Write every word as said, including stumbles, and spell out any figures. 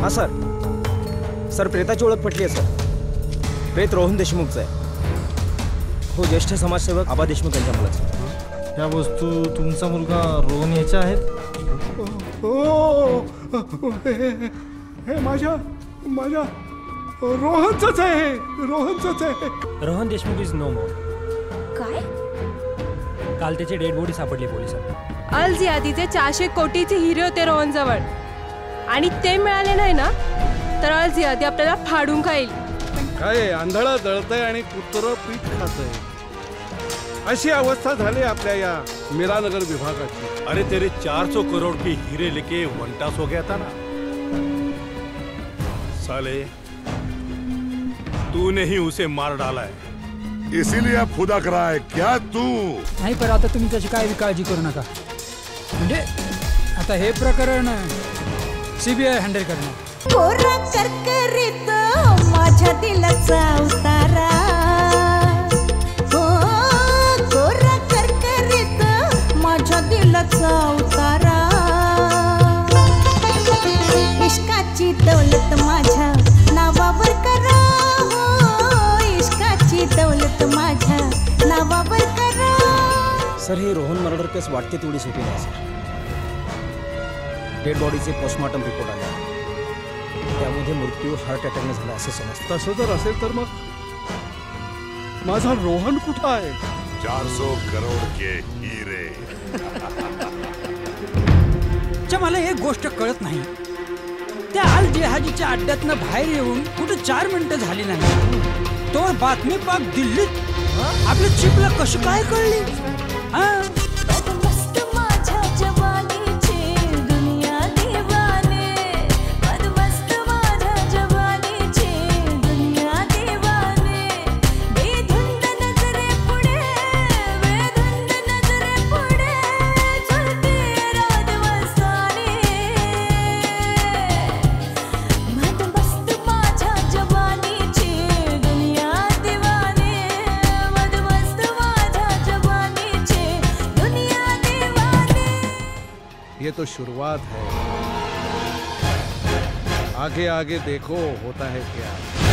हाँ sir sir प्रेताची ओळख पटली आहे सर। प्रेत रोहन देशमुखचा आहे। हो, ज्येष्ठ समाजसेवक आबा देशमुख यांच्या मुलाचा। त्या वस्तू तुमचा मुलगा रोहन याच्या आहेत? हो, हे माझा माझा रोहनचाच आहे, रोहनचाच आहे। Rohan Deshmukh is no more. काय? काल त्याची डेड बॉडी सापडली पोलिसांना। अलजियादीचे चारशे कोटीचे हिरे होते रोहन जवळ, आणि ते मिळाले नाही ना तर अलजियादी आपल्याला फाडून खाईल। काय आंधळा दळतय आणि कुत्र पीठ खातय, अशी अवस्था झाली आपल्या या मीरानगर विभागाची। अरे तेरे चार सौ करोड़ के हीरे लेके वंटास हो गया था ना साले, तूने ही उसे मार डाला है, इसीलिए आप खुदा करा है क्या तू? नहीं, पर आता तुम्ही त्याची काय काळजी करू नका। म्हणजे आता हे प्रकरण सीबीआय हँडल करणार। कोरा करकरीत माझ्या दिलाचा उतारा, हो कोरा करकरीत माझ्या दिलाचा उतारा, इश्काची दौलत माझ्या नावावर करा, दौलत माझ्या नावावर करा। सर हे रोहन मर्डर केस वाटते तेवढी सोपी नाही सर। डेड बॉडीचे पोस्टमार्टम रिपोर्ट आला, त्यामध्ये मृत्यू हार्ट अटॅकने झाला असे समजतं। तसं जर असेल तर मग माझा रोहन कुठं आहे? चारशे करोड के हिरे। अच्छा, मला एक गोष्ट कळत नाही, त्या अल जिहादीच्या अड्ड्यातनं बाहेर येऊन कुठं चार मिनिटं झाली नाही तो बातमी पाक दिल्लीत आपल्या चिपला कसं काय कळली? ये तो शुरुआत है, आगे आगे देखो होता है क्या।